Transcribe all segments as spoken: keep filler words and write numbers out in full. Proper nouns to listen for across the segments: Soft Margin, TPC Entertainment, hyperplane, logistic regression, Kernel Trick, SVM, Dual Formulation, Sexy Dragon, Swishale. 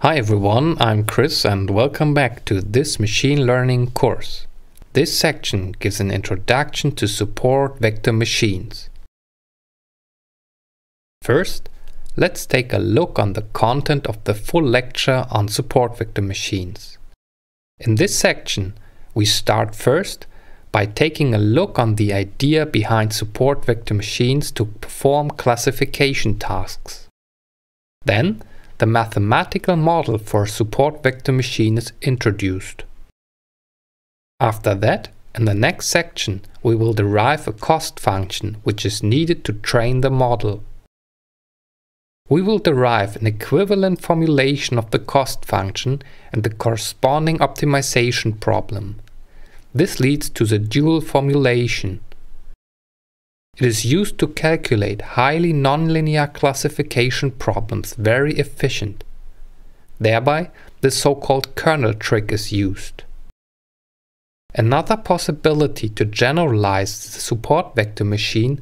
Hi everyone, I'm Chris and welcome back to this machine learning course. This section gives an introduction to support vector machines. First, let's take a look on the content of the full lecture on support vector machines. In this section, we start first by taking a look on the idea behind support vector machines to perform classification tasks. Then, the mathematical model for a support vector machine is introduced. After that, in the next section, we will derive a cost function which is needed to train the model. We will derive an equivalent formulation of the cost function and the corresponding optimization problem. This leads to the dual formulation. It is used to calculate highly nonlinear classification problems very efficient. Thereby, the so-called kernel trick is used. Another possibility to generalize the support vector machine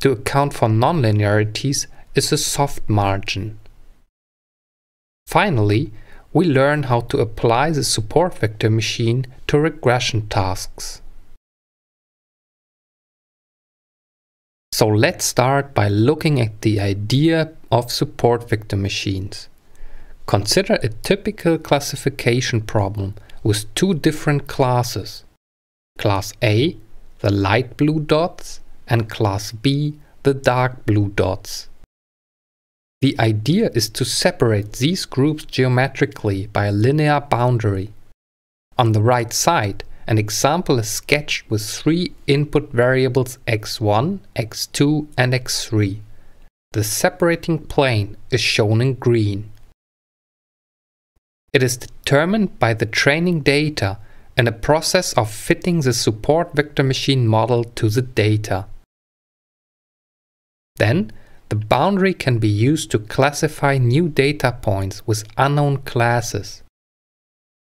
to account for nonlinearities is a soft margin. Finally, we learn how to apply the support vector machine to regression tasks. So let's start by looking at the idea of support vector machines. Consider a typical classification problem with two different classes. Class A, the light blue dots, and class B, the dark blue dots. The idea is to separate these groups geometrically by a linear boundary. On the right side, an example is sketched with three input variables x one, x two and x three. The separating plane is shown in green. It is determined by the training data and a process of fitting the support vector machine model to the data. Then, the boundary can be used to classify new data points with unknown classes.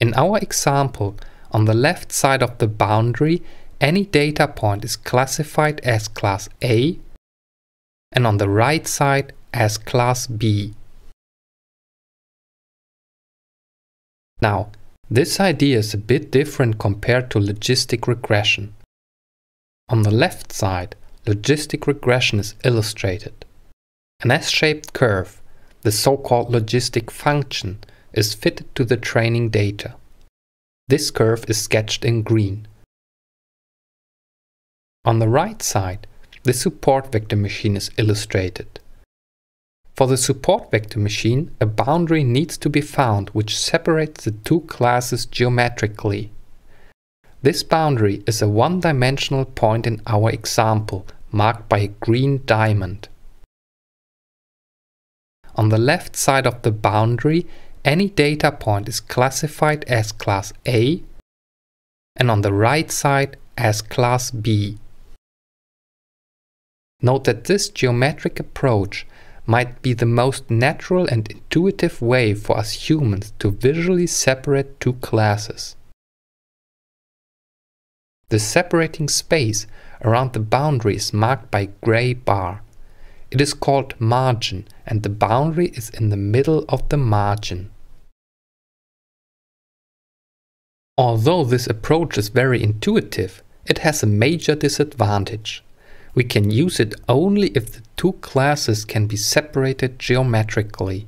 In our example, on the left side of the boundary, any data point is classified as class A and on the right side as class B. Now, this idea is a bit different compared to logistic regression. On the left side, logistic regression is illustrated. An S-shaped curve, the so-called logistic function, is fitted to the training data. This curve is sketched in green. On the right side, the support vector machine is illustrated. For the support vector machine, a boundary needs to be found which separates the two classes geometrically. This boundary is a one-dimensional point in our example, marked by a green diamond. On the left side of the boundary, any data point is classified as class A and on the right side as class B. Note that this geometric approach might be the most natural and intuitive way for us humans to visually separate two classes. The separating space around the boundary is marked by a gray bar. It is called margin and the boundary is in the middle of the margin. Although this approach is very intuitive, it has a major disadvantage. We can use it only if the two classes can be separated geometrically.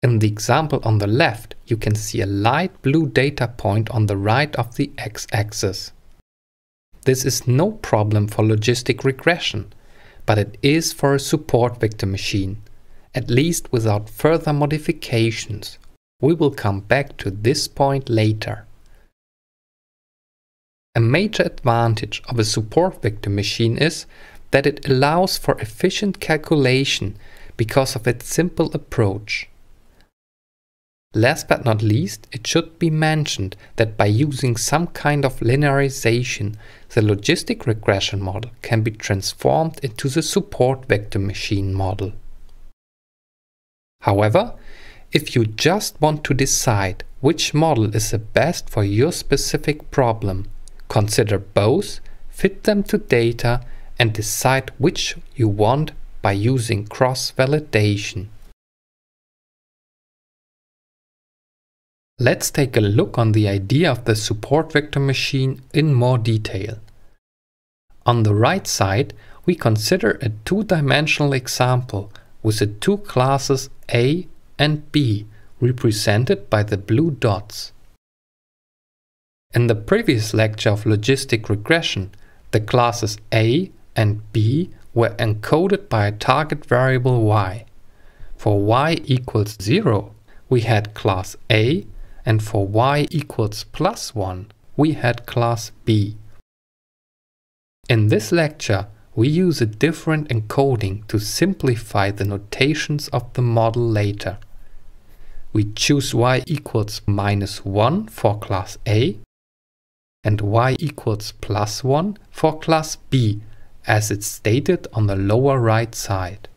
In the example on the left, you can see a light blue data point on the right of the x-axis. This is no problem for logistic regression, but it is for a support vector machine, at least without further modifications. We will come back to this point later. A major advantage of a support vector machine is that it allows for efficient calculation because of its simple approach. Last but not least, it should be mentioned that by using some kind of linearization, the logistic regression model can be transformed into the support vector machine model. However, if you just want to decide which model is the best for your specific problem, consider both, fit them to data, and decide which you want by using cross-validation. Let's take a look on the idea of the support vector machine in more detail. On the right side, we consider a two-dimensional example with the two classes A and B represented by the blue dots. In the previous lecture of logistic regression, the classes A and B were encoded by a target variable y. For y equals zero, we had class A, and for y equals plus one, we had class B. In this lecture, we use a different encoding to simplify the notations of the model later. We choose y equals minus one for class A and y equals plus one for class B, as it's stated on the lower right side.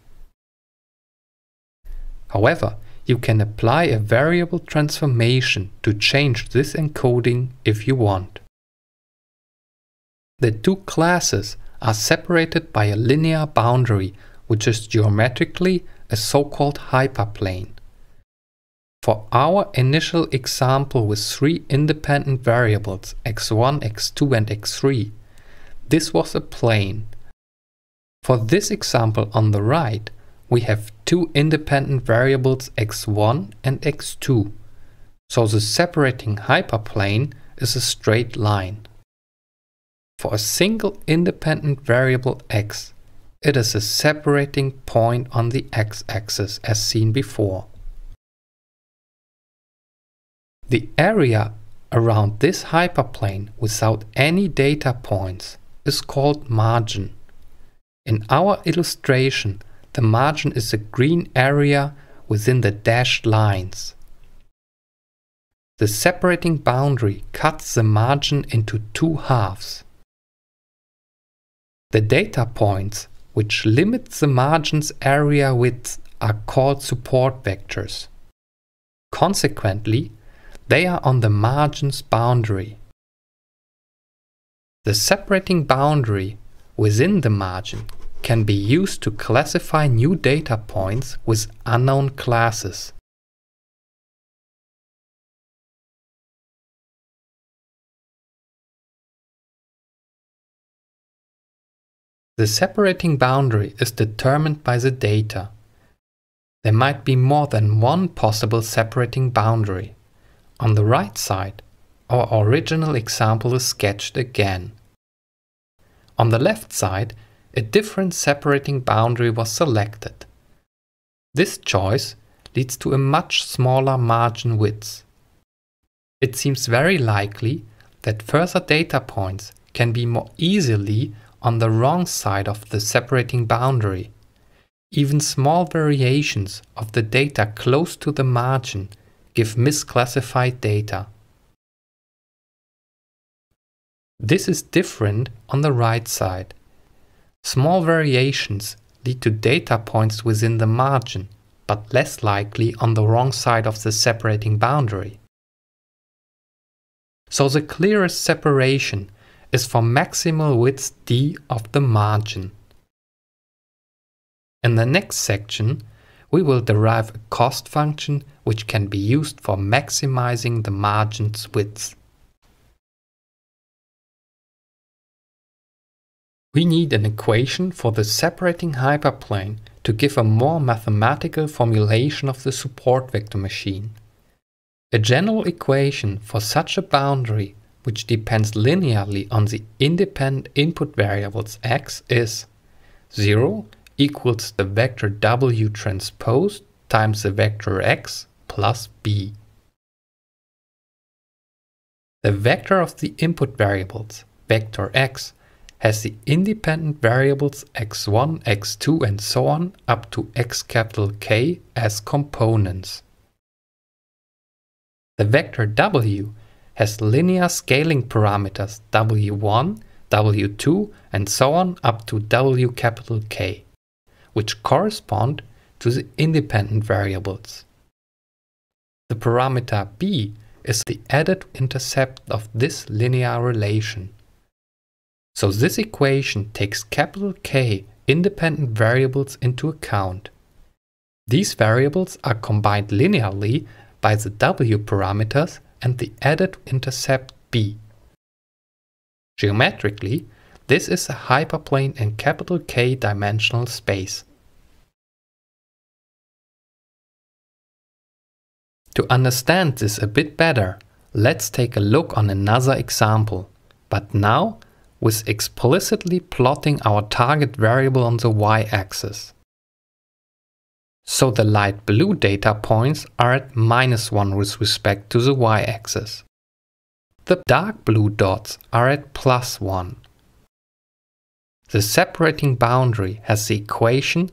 However, you can apply a variable transformation to change this encoding if you want. The two classes are separated by a linear boundary, which is geometrically a so-called hyperplane. For our initial example with three independent variables x one, x two and x three, this was a plane. For this example on the right, we have two independent variables x one and x two, so the separating hyperplane is a straight line. For a single independent variable x, it is a separating point on the x-axis as seen before. The area around this hyperplane without any data points is called margin. In our illustration, the margin is the green area within the dashed lines. The separating boundary cuts the margin into two halves. The data points, which limit the margin's area width, are called support vectors. Consequently, they are on the margin's boundary. The separating boundary within the margin can be used to classify new data points with unknown classes. The separating boundary is determined by the data. There might be more than one possible separating boundary. On the right side, our original example is sketched again. On the left side, a different separating boundary was selected. This choice leads to a much smaller margin width. It seems very likely that further data points can be more easily on the wrong side of the separating boundary. Even small variations of the data close to the margin give misclassified data. This is different on the right side. Small variations lead to data points within the margin, but less likely on the wrong side of the separating boundary. So the clearest separation is for maximal width d of the margin. In the next section, we will derive a cost function which can be used for maximizing the margin's width. We need an equation for the separating hyperplane to give a more mathematical formulation of the support vector machine. A general equation for such a boundary, which depends linearly on the independent input variables x, is zero equals the vector w transpose times the vector x plus b. The vector of the input variables, vector x, has the independent variables x one, x two and so on up to x capital K as components. The vector w has linear scaling parameters w one, w two and so on up to w capital K, which correspond to the independent variables. The parameter b is the added intercept of this linear relation. So this equation takes capital K independent variables into account. These variables are combined linearly by the W parameters and the added intercept B. Geometrically, this is a hyperplane in capital K dimensional space. To understand this a bit better, let's take a look on another example, but now with explicitly plotting our target variable on the y-axis. So the light blue data points are at minus one with respect to the y-axis. The dark blue dots are at plus one. The separating boundary has the equation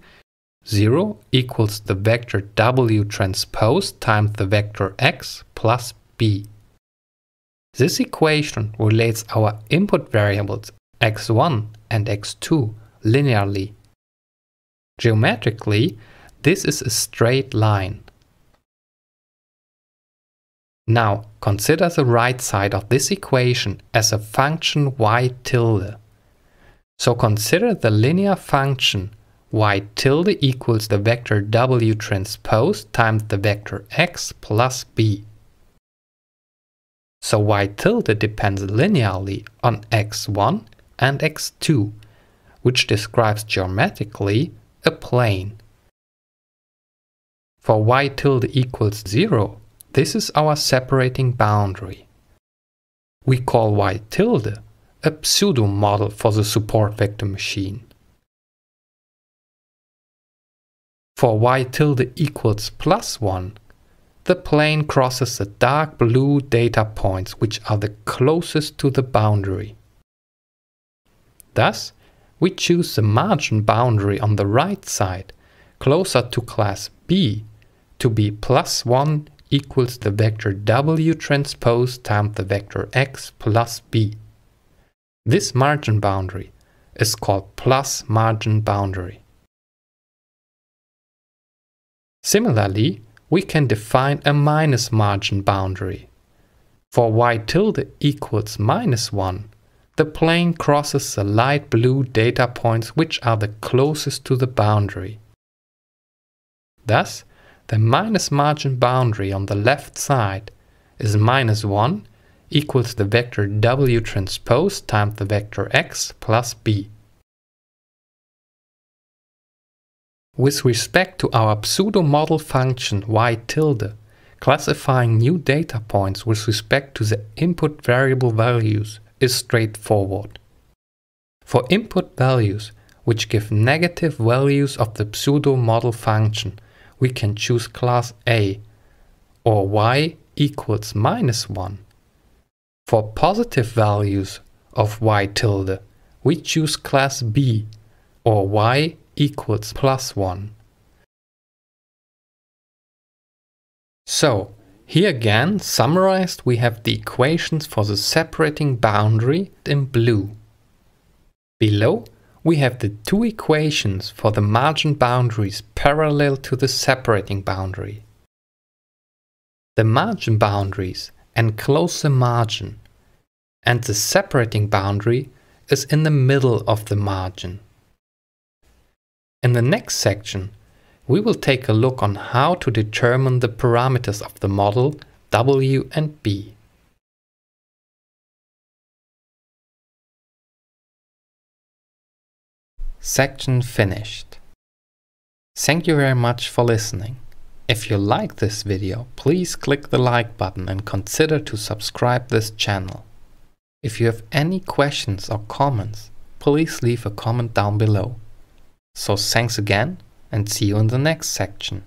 zero equals the vector W transpose times the vector X plus B. This equation relates our input variables x one and x two linearly. Geometrically, this is a straight line. Now consider the right side of this equation as a function y tilde. So consider the linear function y tilde equals the vector W transpose times the vector X plus B. So y tilde depends linearly on x one and x two, which describes geometrically a plane. For y tilde equals zero, this is our separating boundary. We call y tilde a pseudo-model for the support vector machine. For y tilde equals plus one, the plane crosses the dark blue data points, which are the closest to the boundary. Thus, we choose the margin boundary on the right side, closer to class B, to be plus one equals the vector W transpose times the vector X plus B. This margin boundary is called plus margin boundary. Similarly, we can define a minus margin boundary. For y tilde equals minus one, the plane crosses the light blue data points, which are the closest to the boundary. Thus, the minus margin boundary on the left side is minus one equals the vector W transpose times the vector X plus B. With respect to our pseudo-model function y tilde, classifying new data points with respect to the input variable values is straightforward. For input values which give negative values of the pseudo-model function, we can choose class A, or y equals minus one. For positive values of y tilde, we choose class B, or y equals plus one. So, here again, summarized, we have the equations for the separating boundary in blue. Below, we have the two equations for the margin boundaries parallel to the separating boundary. The margin boundaries enclose the margin, and the separating boundary is in the middle of the margin. In the next section, we will take a look on how to determine the parameters of the model W and B. Section finished. Thank you very much for listening. If you like this video, please click the like button and consider to subscribe this channel. If you have any questions or comments, please leave a comment down below. So thanks again, and see you in the next section.